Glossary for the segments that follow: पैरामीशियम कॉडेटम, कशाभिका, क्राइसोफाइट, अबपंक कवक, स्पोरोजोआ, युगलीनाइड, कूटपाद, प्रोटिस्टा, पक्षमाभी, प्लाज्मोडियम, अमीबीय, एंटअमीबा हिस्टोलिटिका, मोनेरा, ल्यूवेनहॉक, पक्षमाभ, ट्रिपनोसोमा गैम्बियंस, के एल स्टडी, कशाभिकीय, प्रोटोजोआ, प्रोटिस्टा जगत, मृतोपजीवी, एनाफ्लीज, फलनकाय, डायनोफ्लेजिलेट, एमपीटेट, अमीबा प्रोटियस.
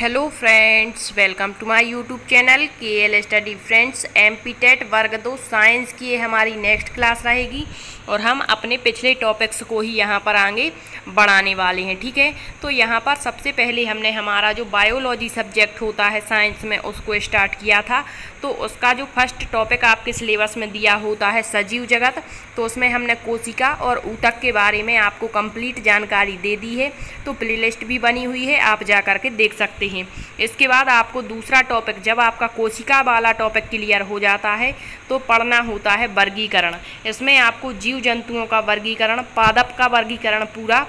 Hello friends, welcome to my YouTube channel के एल स्टडी। Friends, एमपीटेट वर्ग 2 science की ये हमारी next class रहेगी और हम अपने पिछले टॉपिक्स को ही यहाँ पर आगे बढ़ाने वाले हैं, ठीक है। तो यहाँ पर सबसे पहले हमने हमारा जो बायोलॉजी सब्जेक्ट होता है साइंस में उसको स्टार्ट किया था। तो उसका जो फर्स्ट टॉपिक आपके सिलेबस में दिया होता है सजीव जगत, तो उसमें हमने कोशिका और ऊतक के बारे में आपको कंप्लीट जानकारी दे दी है। तो प्लेलिस्ट भी बनी हुई है, आप जा करके देख सकते हैं। इसके बाद आपको दूसरा टॉपिक, जब आपका कोशिका वाला टॉपिक क्लियर हो जाता है तो पढ़ना होता है वर्गीकरण। इसमें आपको जीव जंतुओं का वर्गीकरण, पादप का वर्गीकरण पूरा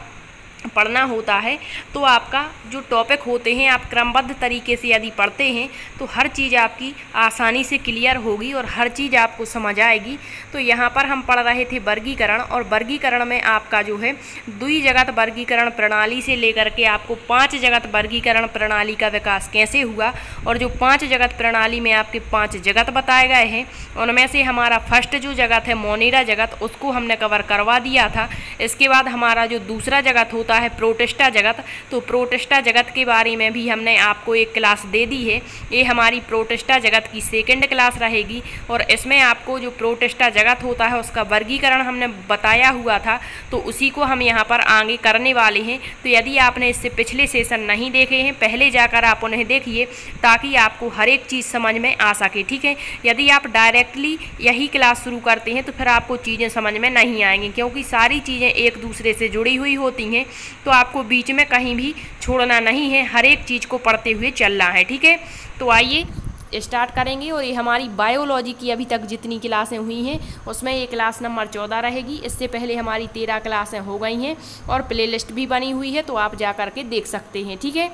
पढ़ना होता है। तो आपका जो टॉपिक होते हैं आप क्रमबद्ध तरीके से यदि पढ़ते हैं तो हर चीज़ आपकी आसानी से क्लियर होगी और हर चीज़ आपको समझ आएगी। तो यहाँ पर हम पढ़ रहे थे वर्गीकरण, और वर्गीकरण में आपका जो है द्वि जगत वर्गीकरण प्रणाली से लेकर के आपको 5 जगत वर्गीकरण प्रणाली का विकास कैसे हुआ, और जो 5 जगत प्रणाली में आपके 5 जगत बताए गए हैं उनमें से हमारा फर्स्ट जो जगत है मोनेरा जगत, उसको हमने कवर करवा दिया था। इसके बाद हमारा जो दूसरा जगत है प्रोटिस्टा जगत, तो प्रोटिस्टा जगत के बारे में भी हमने आपको एक क्लास दे दी है। ये हमारी प्रोटिस्टा जगत की सेकंड क्लास रहेगी और इसमें आपको जो प्रोटिस्टा जगत होता है उसका वर्गीकरण हमने बताया हुआ था, तो उसी को हम यहाँ पर आगे करने वाले हैं। तो यदि आपने इससे पिछले सेशन नहीं देखे हैं पहले जाकर आप उन्हें देखिए ताकि आपको हर एक चीज़ समझ में आ सके, ठीक है। यदि आप डायरेक्टली यही क्लास शुरू करते हैं तो फिर आपको चीज़ें समझ में नहीं आएंगी, क्योंकि सारी चीज़ें एक दूसरे से जुड़ी हुई होती हैं। तो आपको बीच में कहीं भी छोड़ना नहीं है, हर एक चीज़ को पढ़ते हुए चलना है, ठीक है। तो आइए स्टार्ट करेंगे। और ये हमारी बायोलॉजी की अभी तक जितनी क्लासें हुई हैं उसमें ये क्लास नंबर 14 रहेगी। इससे पहले हमारी 13 क्लासें हो गई हैं और प्लेलिस्ट भी बनी हुई है, तो आप जा कर के देख सकते हैं, ठीक है।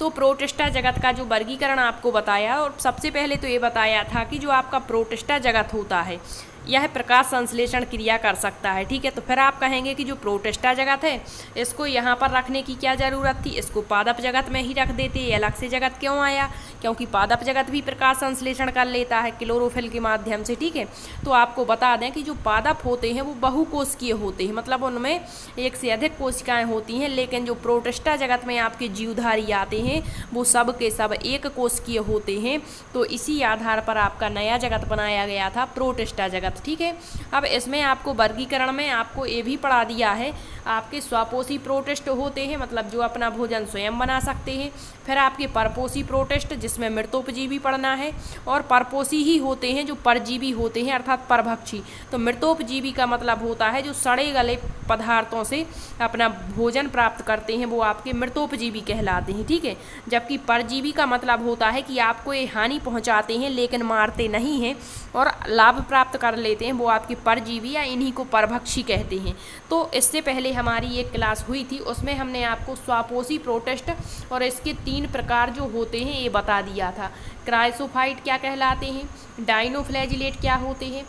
तो प्रोटिस्टा जगत का जो वर्गीकरण आपको बताया, और सबसे पहले तो ये बताया था कि जो आपका प्रोटिस्टा जगत होता है यह प्रकाश संश्लेषण क्रिया कर सकता है, ठीक है। तो फिर आप कहेंगे कि जो प्रोटिस्टा जगत है इसको यहाँ पर रखने की क्या ज़रूरत थी, इसको पादप जगत में ही रख देते, ये अलग से जगत क्यों आया, क्योंकि पादप जगत भी प्रकाश संश्लेषण कर लेता है क्लोरोफिल के माध्यम से, ठीक है। तो आपको बता दें कि जो पादप होते हैं वो बहुकोशिकीय होते हैं, मतलब उनमें एक से अधिक कोशिकाएँ होती हैं, लेकिन जो प्रोटिस्टा जगत में आपके जीवधारी आते हैं वो सब के सब एक कोशिकीय होते हैं। तो इसी आधार पर आपका नया जगत बनाया गया था प्रोटिस्टा जगत, ठीक है। अब इसमें आपको वर्गीकरण में आपको ये भी पढ़ा दिया है, आपके स्वापोषी प्रोटिस्ट होते हैं, मतलब जो अपना भोजन स्वयं बना सकते हैं। फिर आपके परपोषी प्रोटिस्ट, जिसमें मृतोपजीवी पढ़ना है, और परपोषी ही होते हैं जो परजीवी होते हैं, अर्थात परभक्षी। तो मृतोपजीवी का मतलब होता है जो सड़े गले पदार्थों से अपना भोजन प्राप्त करते हैं, वो आपके मृतोपजीवी कहलाते हैं, ठीक है। जबकि परजीवी का मतलब होता है कि आपको ये हानि पहुँचाते हैं लेकिन मारते नहीं हैं और लाभ प्राप्त कर लेते हैं, वो आपके परजीवी या इन्हीं को परभक्षी कहते हैं। तो इससे पहले हमारी एक क्लास हुई थी, उसमें हमने आपको स्वापोषी प्रोटिस्ट और इसके 3 प्रकार जो होते हैं ये बता दिया था। क्राइसोफाइट क्या कहलाते हैं, डायनोफ्लेजिलेट क्या होते हैं,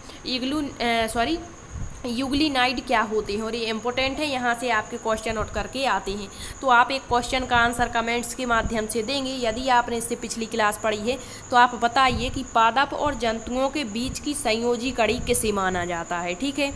युगलीनाइड क्या होते हैं, और ये इम्पोर्टेंट है, यहाँ से आपके क्वेश्चन उठ करके आते हैं। तो आप एक क्वेश्चन का आंसर कमेंट्स के माध्यम से देंगे। यदि आपने इससे पिछली क्लास पढ़ी है तो आप बताइए कि पादप और जंतुओं के बीच की संयोजी कड़ी किसे माना जाता है, ठीक है।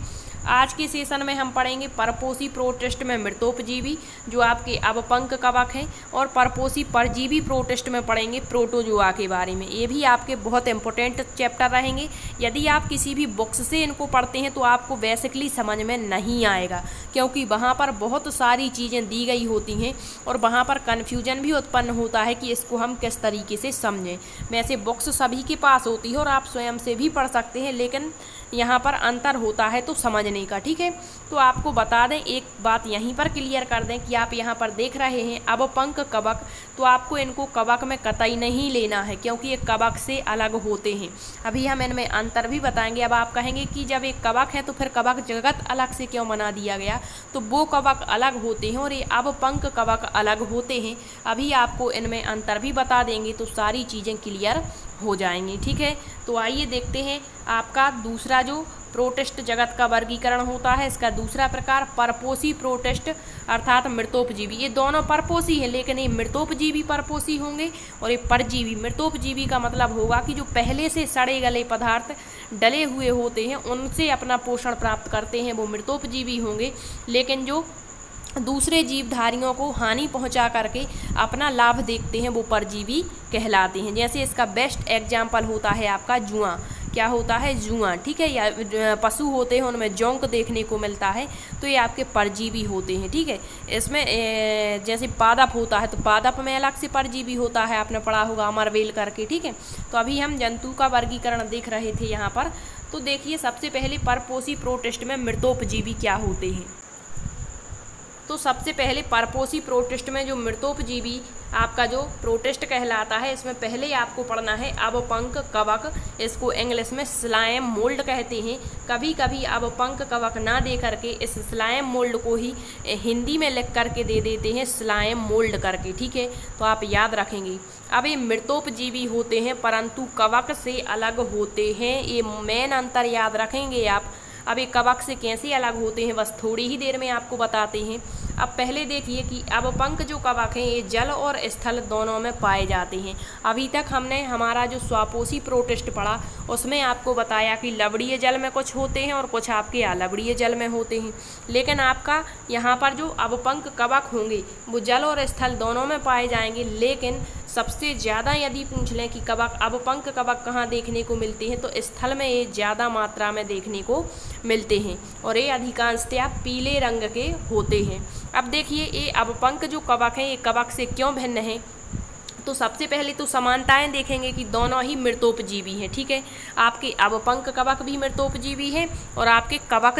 आज के सेशन में हम पढ़ेंगे परपोषी प्रोटिस्ट में मृतोपजीवी, जो आपके अबपंक कवक हैं, और परपोषी परजीवी प्रोटिस्ट में पढ़ेंगे प्रोटोजोआ के बारे में। ये भी आपके बहुत इंपॉर्टेंट चैप्टर रहेंगे। यदि आप किसी भी बुक्स से इनको पढ़ते हैं तो आपको बेसिकली समझ में नहीं आएगा, क्योंकि वहाँ पर बहुत सारी चीज़ें दी गई होती हैं और वहाँ पर कन्फ्यूजन भी उत्पन्न होता है कि इसको हम किस तरीके से समझें। वैसे बुक्स सभी के पास होती है और आप स्वयं से भी पढ़ सकते हैं, लेकिन यहाँ पर अंतर होता है तो समझने का, ठीक है। तो आपको बता दें, एक बात यहीं पर क्लियर कर दें कि आप यहाँ पर देख रहे हैं अबपंक कवक, तो आपको इनको कवक में कतई नहीं लेना है, क्योंकि ये कवक से अलग होते हैं। अभी हम इनमें अंतर भी बताएंगे। अब आप कहेंगे कि जब एक कवक है तो फिर कवक जगत अलग से क्यों बना दिया गया, तो वो कवक अलग होते हैं और ये अबपंक कवक अलग होते हैं। अभी आपको इनमें अंतर भी बता देंगे तो सारी चीज़ें क्लियर हो जाएंगी, ठीक है। तो आइए देखते हैं आपका दूसरा जो प्रोटिस्ट जगत का वर्गीकरण होता है, इसका दूसरा प्रकार परपोषी प्रोटिस्ट अर्थात मृतोपजीवी। ये दोनों परपोषी हैं, लेकिन ये मृतोपजीवी परपोषी होंगे और ये परजीवी। मृतोपजीवी का मतलब होगा कि जो पहले से सड़े गले पदार्थ डले हुए होते हैं उनसे अपना पोषण प्राप्त करते हैं, वो मृतोपजीवी होंगे। लेकिन जो दूसरे जीवधारियों को हानि पहुंचा करके अपना लाभ देखते हैं वो परजीवी कहलाते हैं। जैसे इसका बेस्ट एग्जाम्पल होता है आपका जुआ, क्या होता है जुआ, ठीक है, या पशु होते हैं उनमें जोंक देखने को मिलता है तो ये आपके परजीवी होते हैं, ठीक है। इसमें जैसे पादप होता है तो पादप में अलग से परजीवी होता है, आपने पढ़ा होगा अमरवेल करके, ठीक है। तो अभी हम जंतु का वर्गीकरण देख रहे थे यहाँ पर, तो देखिए सबसे पहले परपोषी प्रोटिस्ट में मृतोपजीवी क्या होते हैं, तो सबसे पहले परपोषी प्रोटिस्ट में जो मृतोपजीवी आपका जो प्रोटिस्ट कहलाता है, इसमें पहले आपको पढ़ना है अबपंक कवक, इसको इंग्लिश में स्लाइम मोल्ड कहते हैं। कभी कभी अबपंक कवक ना दे करके इस स्लाइम मोल्ड को ही हिंदी में लिख करके दे देते हैं स्लाइम मोल्ड करके, ठीक है, तो आप याद रखेंगे। अब ये मृतोपजीवी होते हैं परंतु कवक से अलग होते हैं, ये मेन अंतर याद रखेंगे आप। अब ये कवक से कैसे अलग होते हैं बस थोड़ी ही देर में आपको बताते हैं। अब पहले देखिए कि अबपंक जो कवक हैं ये जल और स्थल दोनों में पाए जाते हैं। अभी तक हमने हमारा जो स्वापोषी प्रोटिस्ट पढ़ा उसमें आपको बताया कि लवणीय जल में कुछ होते हैं और कुछ आपके अलवणीय जल में होते हैं, लेकिन आपका यहाँ पर जो अबपंक कवक होंगे वो जल और स्थल दोनों में पाए जाएंगे। लेकिन सबसे ज़्यादा यदि पूछ लें कि कवक अबपंक कवक कहाँ देखने को मिलते हैं तो स्थल में ये ज़्यादा मात्रा में देखने को मिलते हैं और ये अधिकांशतया पीले रंग के होते हैं। अब देखिए ये अबपंक जो कवक हैं ये कवक से क्यों भिन्न हैं, तो सबसे पहले तो समानताएं देखेंगे कि दोनों ही मृतोपजीवी हैं, ठीक है। आपके अबपंक कवक भी मृतोपजीवी हैं और आपके कवक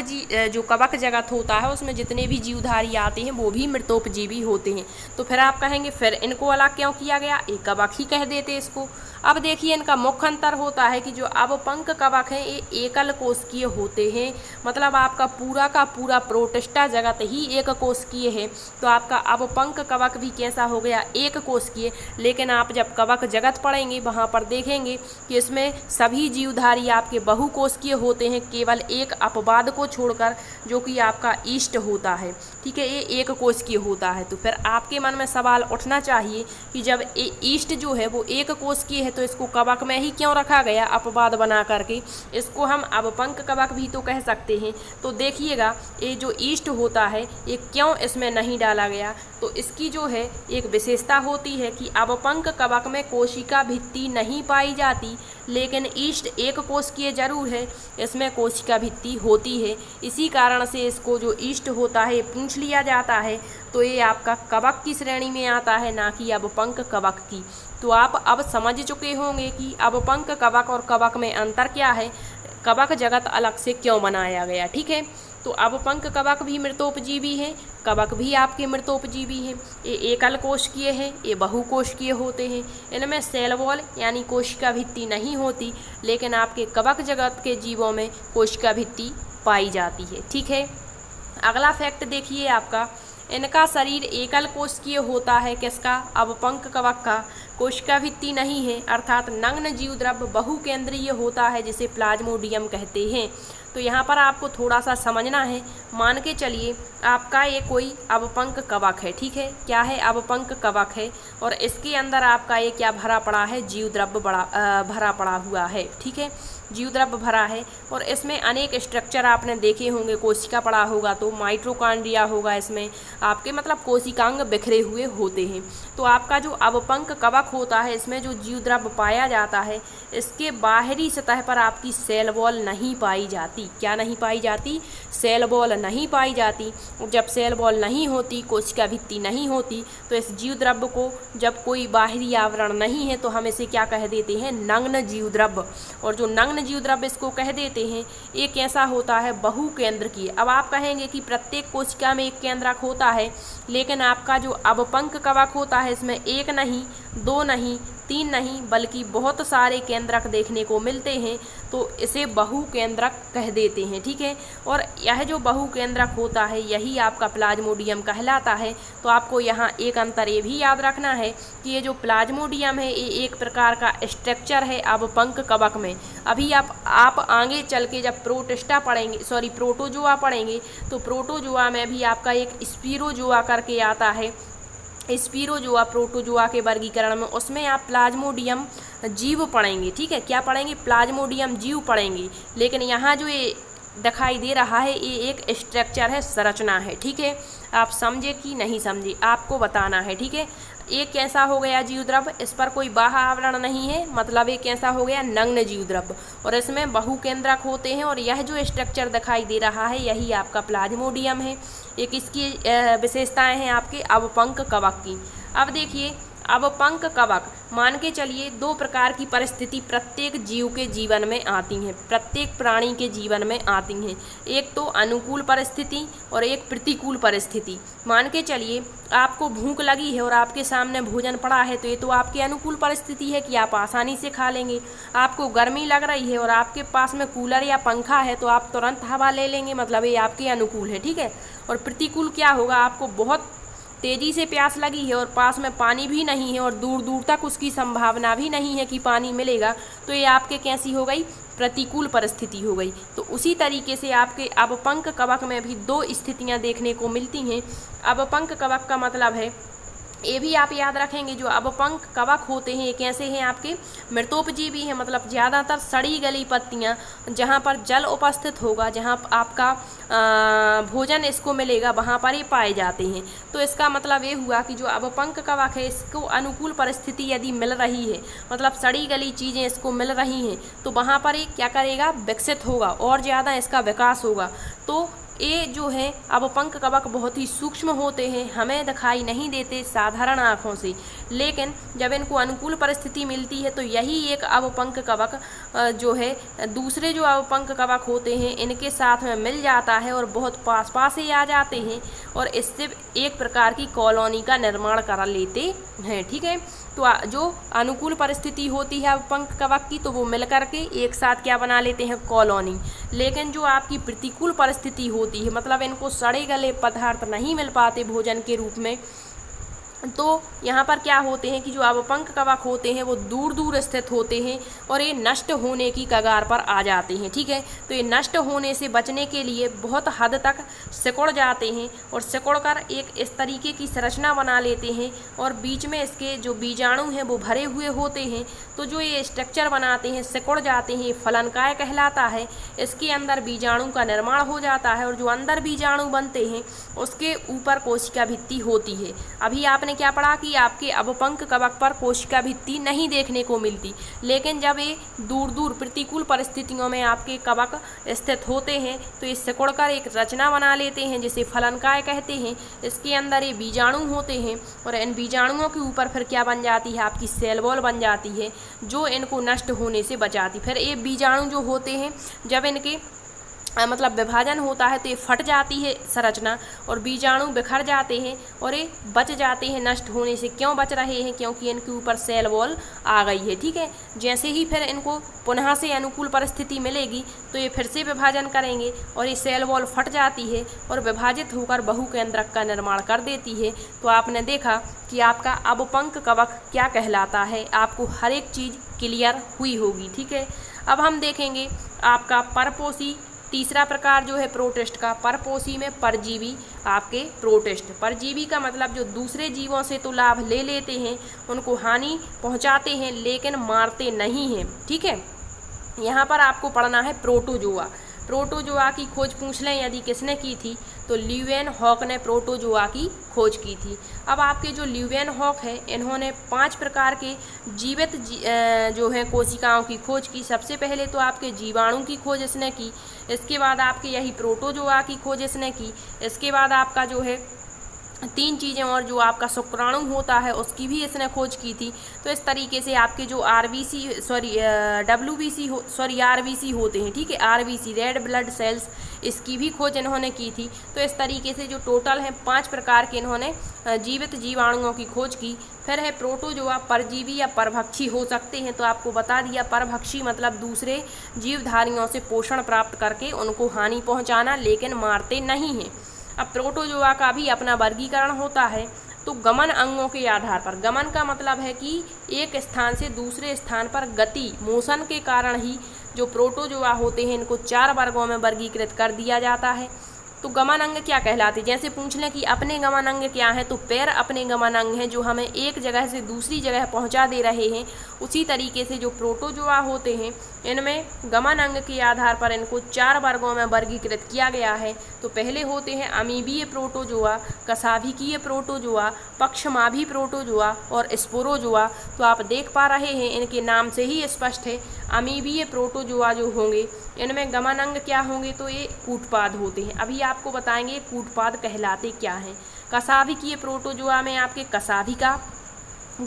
जो कवक जगत होता है उसमें जितने भी जीवधारी आते हैं वो भी मृतोपजीवी होते हैं। तो फिर आप कहेंगे फिर इनको अलग क्यों किया गया, एक कवक ही कह देते इसको। अब देखिए इनका मुख्य अंतर होता है कि जो अबपंक कवक हैं ये एकल कोशिकीय होते हैं, मतलब आपका पूरा का पूरा प्रोटिस्टा जगत ही एक कोशिकीय है, तो आपका अबपंक कवक भी कैसा हो गया एक कोशिकीय। लेकिन आप जब कवक जगत पढ़ेंगे वहाँ पर देखेंगे कि इसमें सभी जीवधारी आपके बहुकोशिकीय होते हैं, केवल एक अपवाद को छोड़कर जो कि आपका ईस्ट होता है, ठीक है, ये एक कोशिकीय होता है। तो फिर आपके मन में सवाल उठना चाहिए कि जब ईस्ट जो है वो एक कोशिकीय है तो इसको कवक में ही क्यों रखा गया अपवाद बना करके, इसको हम अबपंक कवक भी तो कह सकते हैं। तो देखिएगा ये जो ईस्ट होता है ये क्यों इसमें नहीं डाला गया, तो इसकी जो है एक विशेषता होती है कि अबपंक कवक में कोशिका भित्ति नहीं पाई जाती, लेकिन ईस्ट एक कोशिकीय जरूर है, इसमें कोशिका भित्ति होती है, इसी कारण से इसको जो ईस्ट होता है पूछ लिया जाता है, तो ये आपका कवक की श्रेणी में आता है ना कि अबपंक कवक की। तो आप अब समझ चुके होंगे कि अबपंक कवक और कवक में अंतर क्या है, कवक जगत अलग से क्यों बनाया गया, ठीक है। तो अबपंक कवक भी मृतोपजीवी हैं, कवक भी आपके मृतोपजीवी हैं, ये एकल कोशिकीय हैं, ये बहुकोशिकीय होते हैं, इनमें सेल वॉल यानी कोशिका भित्ति नहीं होती, लेकिन आपके कवक जगत के जीवों में कोशिका भित्ति पाई जाती है, ठीक है। अगला फैक्ट देखिए आपका, इनका शरीर एकल कोशिकीय होता है, किसका, अबपंक कवक का, कोशिका भित्ति नहीं है, अर्थात नग्न जीव द्रव्य बहुकेंद्रीय होता है जिसे प्लाज्मोडियम कहते हैं। तो यहाँ पर आपको थोड़ा सा समझना है, मान के चलिए आपका ये कोई अबपंक कवक है, ठीक है, क्या है अबपंक कवक है, और इसके अंदर आपका ये क्या भरा पड़ा है, जीव द्रव्य भरा पड़ा हुआ है, ठीक है, जीव द्रव्य भरा है, और इसमें अनेक स्ट्रक्चर आपने देखे होंगे, कोशिका पड़ा होगा तो माइट्रोकांड्रिया होगा, इसमें आपके मतलब कोशिकांग बिखरे हुए होते हैं। तो आपका जो अबपंक कवक होता है इसमें जो जीव द्रव्य पाया जाता है इसके बाहरी सतह पर आपकी सेल वॉल नहीं पाई जाती, क्या नहीं पाई जाती, सेल वॉल नहीं पाई जाती। जब सेल वॉल नहीं होती, कोशिका भित्ति नहीं होती, तो इस जीव द्रव्य को जब कोई बाहरी आवरण नहीं है तो हम इसे क्या कह देते हैं, नग्न जीव द्रव्य। और जो नग्न जीव द्रव्य इसको कह देते हैं, ये कैसा होता है, बहुकेंद्रकीय। अब आप कहेंगे कि प्रत्येक कोशिका में एक केंद्रक होता है, लेकिन आपका जो अबपंक कवक होता है इसमें एक नहीं, दो नहीं, तीन नहीं, बल्कि बहुत सारे केंद्रक देखने को मिलते हैं, तो इसे बहुकेंद्रक कह देते हैं, ठीक है। और यह जो बहुकेंद्रक होता है यही आपका प्लाज्मोडियम कहलाता है। तो आपको यहाँ एक अंतर ये भी याद रखना है कि ये जो प्लाज्मोडियम है ये एक प्रकार का स्ट्रक्चर है अबपंक कवक में। अभी आप आगे चल के जब प्रोटिस्टा पढ़ेंगे, सॉरी प्रोटोजोआ पढ़ेंगे, तो प्रोटोजोआ में भी आपका एक स्पोरोजोआ करके आता है, स्पोरोजोआ प्रोटोजोआ के वर्गीकरण में, उसमें आप प्लाज्मोडियम जीव पढ़ेंगे, ठीक है, क्या पढ़ेंगे, प्लाज्मोडियम जीव पढ़ेंगे। लेकिन यहाँ जो ये दिखाई दे रहा है ये एक स्ट्रक्चर है, संरचना है, ठीक है। आप समझे कि नहीं समझे, आपको बताना है, ठीक है। एक कैसा हो गया जीवद्रव्य, इस पर कोई बाह्य आवरण नहीं है, मतलब एक कैसा हो गया नग्न जीवद्रव्य, और इसमें बहुकेंद्रक होते हैं, और यह जो स्ट्रक्चर दिखाई दे रहा है यही आपका प्लाज्मोडियम है। एक इसकी विशेषताएं हैं आपके अबपंक कवक की। अब देखिए अबपंक कवक, मान के चलिए दो प्रकार की परिस्थिति प्रत्येक जीव के जीवन में आती हैं, प्रत्येक प्राणी के जीवन में आती हैं, एक तो अनुकूल परिस्थिति और एक प्रतिकूल परिस्थिति। मान के चलिए आपको भूख लगी है और आपके सामने भोजन पड़ा है, तो ये तो आपकी अनुकूल परिस्थिति है कि आप आसानी से खा लेंगे। आपको गर्मी लग रही है और आपके पास में कूलर या पंखा है तो आप तुरंत हवा ले लेंगे, मतलब ये आपके अनुकूल है, ठीक है। और प्रतिकूल क्या होगा, आपको बहुत तेज़ी से प्यास लगी है और पास में पानी भी नहीं है और दूर दूर तक उसकी संभावना भी नहीं है कि पानी मिलेगा, तो ये आपके कैसी हो गई, प्रतिकूल परिस्थिति हो गई। तो उसी तरीके से आपके अबपंक कवक में भी दो स्थितियां देखने को मिलती हैं। अबपंक कवक का मतलब है, ये भी आप याद रखेंगे, जो अबपंक कवक होते हैं ये कैसे हैं आपके मृतोपजीवी हैं, मतलब ज़्यादातर सड़ी गली पत्तियाँ, जहाँ पर जल उपस्थित होगा, जहाँ आपका भोजन इसको मिलेगा वहाँ पर ये पाए जाते हैं। तो इसका मतलब ये हुआ कि जो अबपंक कवक है इसको अनुकूल परिस्थिति यदि मिल रही है, मतलब सड़ी गली चीज़ें इसको मिल रही हैं, तो वहाँ पर ये क्या करेगा, विकसित होगा और ज़्यादा इसका विकास होगा। तो ये जो है अबपंक कवक बहुत ही सूक्ष्म होते हैं, हमें दिखाई नहीं देते साधारण आँखों से, लेकिन जब इनको अनुकूल परिस्थिति मिलती है तो यही एक अबपंक कवक जो है दूसरे जो अबपंक कवक होते हैं इनके साथ में मिल जाता है और बहुत पास पास ही आ जाते हैं और इससे एक प्रकार की कॉलोनी का निर्माण करा लेते हैं, ठीक है। तो जो अनुकूल परिस्थिति होती है अबपंक कवक की तो वो मिल करके एक साथ क्या बना लेते हैं, कॉलोनी। लेकिन जो आपकी प्रतिकूल परिस्थिति होती है, मतलब इनको सड़े गले पदार्थ नहीं मिल पाते भोजन के रूप में, तो यहाँ पर क्या होते हैं कि जो अबपंक कवक होते हैं वो दूर दूर स्थित होते हैं और ये नष्ट होने की कगार पर आ जाते हैं, ठीक है। तो ये नष्ट होने से बचने के लिए बहुत हद तक सिकुड़ जाते हैं और सिकुड़ कर एक इस तरीके की संरचना बना लेते हैं और बीच में इसके जो बीजाणु हैं वो भरे हुए होते हैं। तो जो ये स्ट्रक्चर बनाते हैं सिकुड़ जाते हैं, फलनकाय कहलाता है। इसके अंदर बीजाणु का निर्माण हो जाता है और जो अंदर बीजाणु बनते हैं उसके ऊपर कोशिका भित्ति होती है। अभी आप ने क्या पढ़ा कि आपके अबपंक कवक पर कोशिका भित्ति नहीं देखने को मिलती, लेकिन जब ये दूर दूर प्रतिकूल परिस्थितियों में आपके कवक स्थित होते हैं तो ये सिकुड़कर एक रचना बना लेते हैं जिसे फलनकाय कहते हैं। इसके अंदर ये बीजाणु होते हैं और इन बीजाणुओं के ऊपर फिर क्या बन जाती है, आपकी सेल वॉल बन जाती है जो इनको नष्ट होने से बचाती। फिर ये बीजाणु जो होते हैं जब इनके मतलब विभाजन होता है तो ये फट जाती है संरचना और बीजाणु बिखर जाते हैं और ये बच जाते हैं नष्ट होने से। क्यों बच रहे हैं, क्योंकि इनके ऊपर सेल वॉल आ गई है, ठीक है। जैसे ही फिर इनको पुनः से अनुकूल परिस्थिति मिलेगी तो ये फिर से विभाजन करेंगे और ये सेल वॉल फट जाती है और विभाजित होकर बहुकेंद्रक का निर्माण कर देती है। तो आपने देखा कि आपका अबपंक कवक क्या कहलाता है, आपको हर एक चीज़ क्लियर हुई होगी, ठीक है। अब हम देखेंगे आपका परपोषी, तीसरा प्रकार जो है प्रोटिस्ट का। परपोषी में परजीवी आपके प्रोटिस्ट, परजीवी का मतलब जो दूसरे जीवों से तो लाभ ले लेते हैं, उनको हानि पहुंचाते हैं लेकिन मारते नहीं हैं, ठीक है। यहाँ पर आपको पढ़ना है प्रोटोजोआ। प्रोटोजोआ की खोज पूछ लें यदि किसने की थी, तो ल्यूवेनहॉक ने प्रोटोजोआ की खोज की थी। अब आपके जो ल्यूवेनहॉक है इन्होंने 5 प्रकार के जीवित जो है कोशिकाओं की खोज की। सबसे पहले तो आपके जीवाणु की खोज इसने की, इसके बाद आपके यही प्रोटोजोआ की खोज इसने की, इसके बाद आपका जो है 3 चीज़ें और जो आपका शुक्राणु होता है उसकी भी इसने खोज की थी। तो इस तरीके से आपके जो आरबीसी होते हैं, ठीक है, आरबीसी रेड ब्लड सेल्स, इसकी भी खोज इन्होंने की थी। तो इस तरीके से जो टोटल है 5 प्रकार के इन्होंने जीवित जीवाणुओं की खोज की। फिर है प्रोटोजोआ, परजीवी या परभक्षी हो सकते हैं, तो आपको बता दिया परभक्षी मतलब दूसरे जीवधारियों से पोषण प्राप्त करके उनको हानि पहुँचाना लेकिन मारते नहीं हैं। अब प्रोटोजोआ का भी अपना वर्गीकरण होता है तो गमन अंगों के आधार पर। गमन का मतलब है कि एक स्थान से दूसरे स्थान पर गति, मोशन के कारण ही जो प्रोटोजोआ होते हैं इनको 4 वर्गों में वर्गीकृत कर दिया जाता है। तो गमनांग क्या कहलाते हैं? जैसे पूछ लें कि अपने गमनांग क्या हैं, तो पैर अपने गमनांग हैं जो हमें एक जगह से दूसरी जगह पहुंचा दे रहे हैं। उसी तरीके से जो प्रोटोजोआ होते हैं, इनमें गमनांग के आधार पर इनको 4 वर्गों में वर्गीकृत किया गया है। तो पहले होते हैं अमीबीय प्रोटोजोआ, कशाभिकीय प्रोटोजोआ, पक्षमाभी प्रोटोजोआ और स्पोरोजोआ। तो आप देख पा रहे हैं इनके नाम से ही स्पष्ट है, अमीबीय प्रोटोजोआ जो होंगे इनमें गमनांग क्या होंगे, तो ये कूटपाद होते हैं। अभी आपको बताएंगे कूटपाद कहलाते क्या हैं। कशाभिकीय प्रोटोजोआ में आपके कशाभिका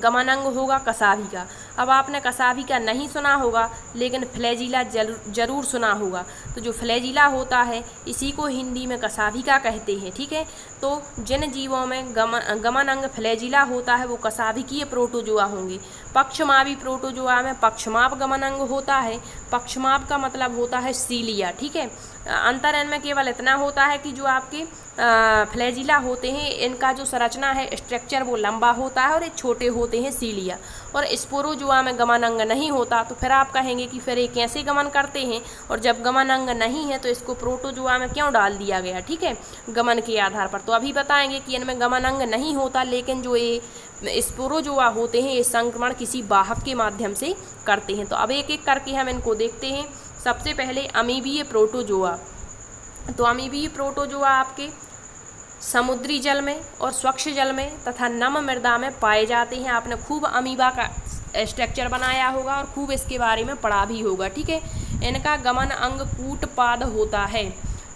गमनांग होगा, कशाभिका। अब आपने कशाभिका नहीं सुना होगा, लेकिन फ्लैजिला जरूर सुना होगा। तो जो फ्लैजिला होता है इसी को हिंदी में कशाभिका कहते हैं, ठीक है। तो जिन जीवों में गमनांग फ्लैजिला होता है वो कशाभिकीय प्रोटोजोआ होंगे। पक्षमाभी प्रोटोजोआ में पक्षमाभ गमनांग होता है, पक्षमाभ का मतलब होता है सीलिया, ठीक है। अंतर इनमें केवल इतना होता है कि जो आपके फ्लैजिला होते हैं इनका जो संरचना है, स्ट्रक्चर, वो लंबा होता है और ये छोटे होते हैं, सीलिया। और स्पोरोजोआ में गमनांग नहीं होता। तो फिर आप कहेंगे कि फिर ये कैसे गमन करते हैं, और जब गमनांग नहीं है तो इसको प्रोटोजोआ में क्यों डाल दिया गया, ठीक है, गमन के आधार पर। तो अभी बताएंगे कि इनमें गमनांग नहीं होता, लेकिन जो ये स्पोरोजोआ होते हैं ये संक्रमण किसी वाहक के माध्यम से करते हैं। तो अब एक एक करके हम इनको देखते हैं। सबसे पहले अमीबीय प्रोटोजोआ। तो अमीबीय प्रोटोजोआ आपके समुद्री जल में और स्वच्छ जल में तथा नम मृदा में पाए जाते हैं। आपने खूब अमीबा का स्ट्रक्चर बनाया होगा और खूब इसके बारे में पढ़ा भी होगा, ठीक है। इनका गमन अंग कूटपाद होता है,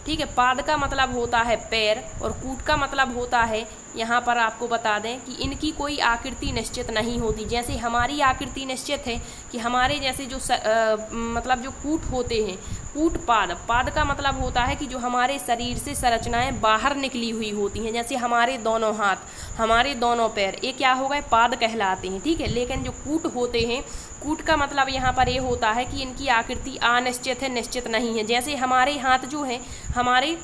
ठीक है। पाद का मतलब होता है पैर और कूट का मतलब होता है, यहाँ पर आपको बता दें कि इनकी कोई आकृति निश्चित नहीं होती। जैसे हमारी आकृति निश्चित है कि हमारे जैसे जो मतलब जो कूट होते हैं, कूट पाद, पाद का मतलब होता है कि जो हमारे शरीर से संरचनाएं बाहर निकली हुई होती हैं, जैसे हमारे दोनों हाथ, हमारे दोनों पैर, ये क्या हो गए, पाद कहलाते हैं, ठीक है। लेकिन जो कूट होते हैं, कूट का मतलब यहाँ पर ये होता है कि इनकी आकृति अनिश्चित है, निश्चित नहीं है। जैसे हमारे हाथ जो हैं हमारे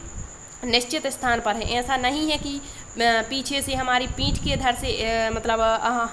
निश्चित स्थान पर है, ऐसा नहीं है कि पीछे से हमारी पीठ के धर से मतलब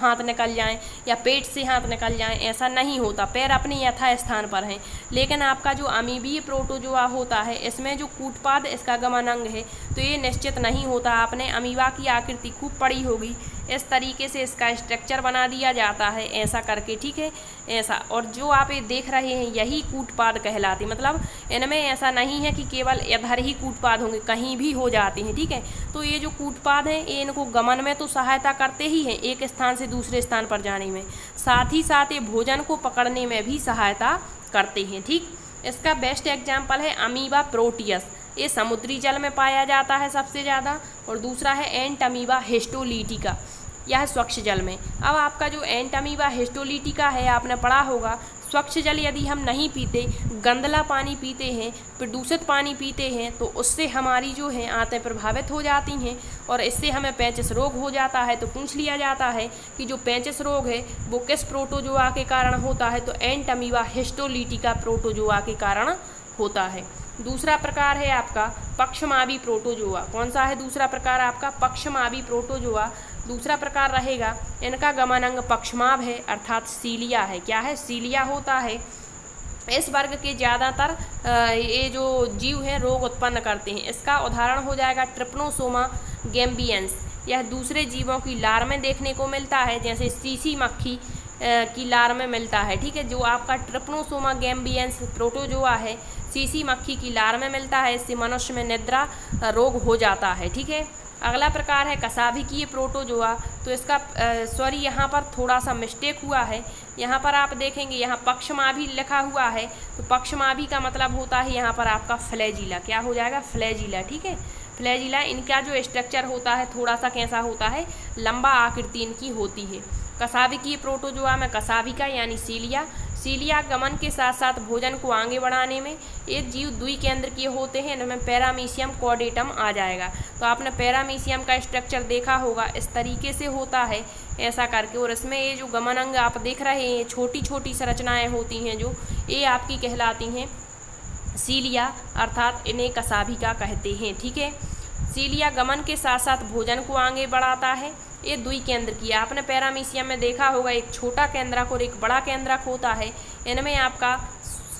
हाथ निकल जाएं या पेट से हाथ निकल जाएं, ऐसा नहीं होता। पैर अपने यथा स्थान पर हैं। लेकिन आपका जो अमीबीय प्रोटोजोआ होता है इसमें जो कूटपाद इसका गमनांग है तो ये निश्चित नहीं होता। आपने अमीबा की आकृति खूब पड़ी होगी, इस तरीके से इसका स्ट्रक्चर बना दिया जाता है ऐसा करके, ठीक है, ऐसा। और जो आप ये देख रहे हैं यही कूटपाद कहलाते, मतलब इनमें ऐसा नहीं है कि केवल इधर ही कूटपाद होंगे, कहीं भी हो जाते हैं, ठीक है। तो ये जो कूटपाद हैं ये इनको गमन में तो सहायता करते ही हैं, एक स्थान से दूसरे स्थान पर जाने में, साथ ही साथ ये भोजन को पकड़ने में भी सहायता करते हैं, ठीक। इसका बेस्ट एग्जाम्पल है अमीबा प्रोटियस, ये समुद्री जल में पाया जाता है सबसे ज़्यादा। और दूसरा है एंटअमीबा हिस्टोलिटिका, यह स्वच्छ जल में। अब आपका जो एंटअमीबा हिस्टोलिटिका है आपने पढ़ा होगा, स्वच्छ जल यदि हम नहीं पीते, गंदला पानी पीते हैं, प्रदूषित पानी पीते हैं, तो उससे हमारी जो है आंतें प्रभावित हो जाती हैं और इससे हमें पैचस रोग हो जाता है। तो पूछ लिया जाता है कि जो पैचस रोग है वो किस प्रोटोजोआ के कारण होता है, तो एंटअमीबा हिस्टोलिटिका प्रोटोजोआ के कारण होता है। दूसरा प्रकार है आपका पक्षमाभी प्रोटोजोआ। कौन सा है दूसरा प्रकार आपका? पक्षमाभी प्रोटोजोआ दूसरा प्रकार रहेगा। इनका गमनांग पक्षमाभ है, अर्थात सीलिया है। क्या है? सीलिया होता है। इस वर्ग के ज़्यादातर ये जो जीव हैं रोग उत्पन्न करते हैं। इसका उदाहरण हो जाएगा ट्रिपनोसोमा गैम्बियंस। यह दूसरे जीवों की लार में देखने को मिलता है, जैसे सीसी मक्खी की लार में मिलता है, ठीक है। जो आपका ट्रिपनोसोमा गैम्बियंस प्रोटोजोआ है सीसी मक्खी की लार में मिलता है, इससे मनुष्य में निद्रा रोग हो जाता है, ठीक है। अगला प्रकार है कशाभिकीय प्रोटोजोआ। तो इसका सॉरी यहाँ पर थोड़ा सा मिस्टेक हुआ है, यहाँ पर आप देखेंगे यहाँ पक्षमाभी लिखा हुआ है, तो पक्षमाभी का मतलब होता है यहाँ पर आपका फ्लैजिला। क्या हो जाएगा? फ्लैजिला, ठीक है, फ्लैजिला। इनका जो स्ट्रक्चर होता है थोड़ा सा कैसा होता है, लंबा आकृति इनकी होती है। कशाभिकीय प्रोटोजोआ में कशाभिका यानी सीलिया, सीलिया गमन के साथ साथ भोजन को आगे बढ़ाने में। एक जीव द्विकेंद्रकीय होते हैं, इनमें पैरामीशियम कॉडेटम आ जाएगा। तो आपने पैरामीशियम का स्ट्रक्चर देखा होगा, इस तरीके से होता है ऐसा करके। और इसमें ये जो गमनांग आप देख रहे हैं, छोटी छोटी संरचनाएँ होती हैं जो, ये आपकी कहलाती हैं सीलिया, अर्थात इन्हें कशाभिका कहते हैं, ठीक है। सीलिया गमन के साथ साथ भोजन को आगे बढ़ाता है। ये द्विकेंद्रकीय, आपने पैरामीशियम में देखा होगा एक छोटा केंद्रक और एक बड़ा केंद्रक होता है। इनमें आपका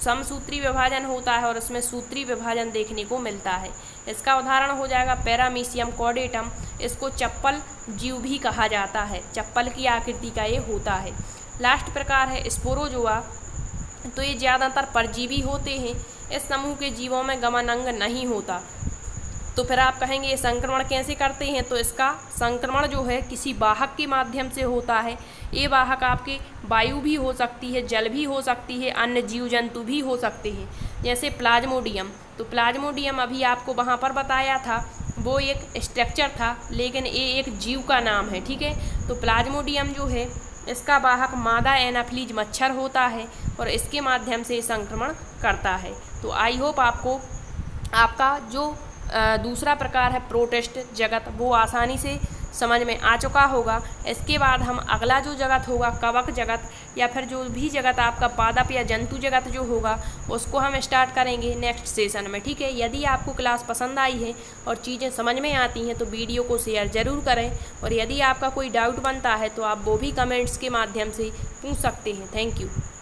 समसूत्री विभाजन होता है और इसमें सूत्री विभाजन देखने को मिलता है। इसका उदाहरण हो जाएगा पैरामीशियम कॉडेटम। इसको चप्पल जीव भी कहा जाता है, चप्पल की आकृति का ये होता है। लास्ट प्रकार है स्पोरोजोआ। तो ये ज़्यादातर परजीवी होते हैं। इस समूह के जीवों में गमनांग नहीं होता। तो फिर आप कहेंगे ये संक्रमण कैसे करते हैं, तो इसका संक्रमण जो है किसी वाहक के माध्यम से होता है। ये वाहक आपके वायु भी हो सकती है, जल भी हो सकती है, अन्य जीव जंतु भी हो सकते हैं, जैसे प्लाज्मोडियम। तो प्लाज्मोडियम अभी आपको वहाँ पर बताया था, वो एक स्ट्रक्चर था, लेकिन ये एक जीव का नाम है, ठीक है। तो प्लाज्मोडियम जो है इसका वाहक मादा एनाफ्लीज मच्छर होता है और इसके माध्यम से संक्रमण करता है। तो आई होप आपको आपका जो दूसरा प्रकार है प्रोटिस्ट जगत वो आसानी से समझ में आ चुका होगा। इसके बाद हम अगला जो जगत होगा कवक जगत या फिर जो भी जगत आपका पादप या जंतु जगत जो होगा उसको हम स्टार्ट करेंगे नेक्स्ट सेशन में, ठीक है। यदि आपको क्लास पसंद आई है और चीज़ें समझ में आती हैं तो वीडियो को शेयर ज़रूर करें और यदि आपका कोई डाउट बनता है तो आप वो भी कमेंट्स के माध्यम से पूछ सकते हैं। Thank you.